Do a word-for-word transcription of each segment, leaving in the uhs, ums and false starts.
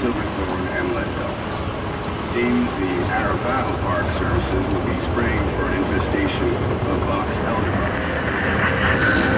Silverthorne, and Leadville. Seems the Arapahoe Park services will be spraying for an infestation of box elder bugs.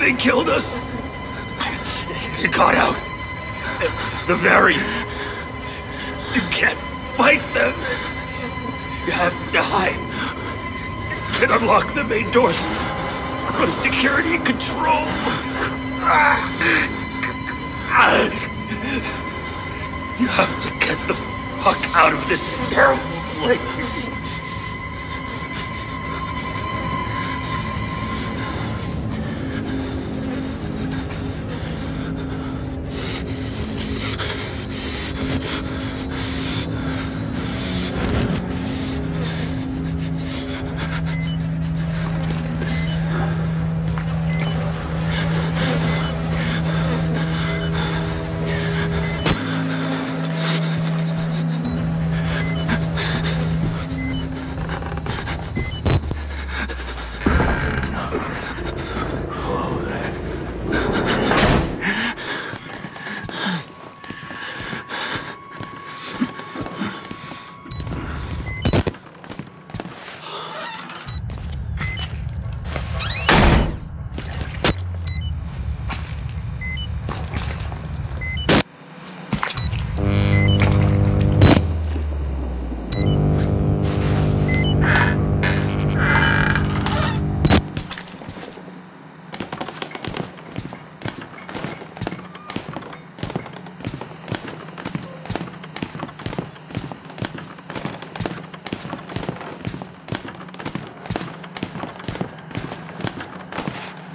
They killed us. They got out. The variants. You can't fight them. You have to hide. You can unlock the main doors from security and control. You have to get the fuck out of this terrible place.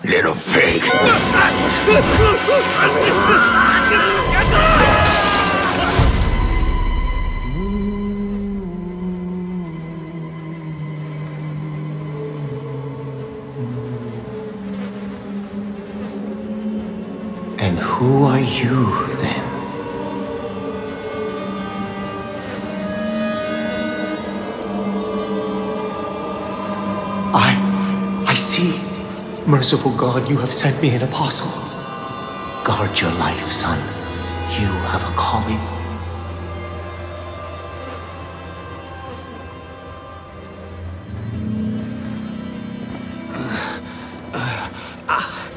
Little pig. And who are you then? I... I see. Merciful God, you have sent me an apostle. Guard your life, son. You have a calling. Uh, uh, uh.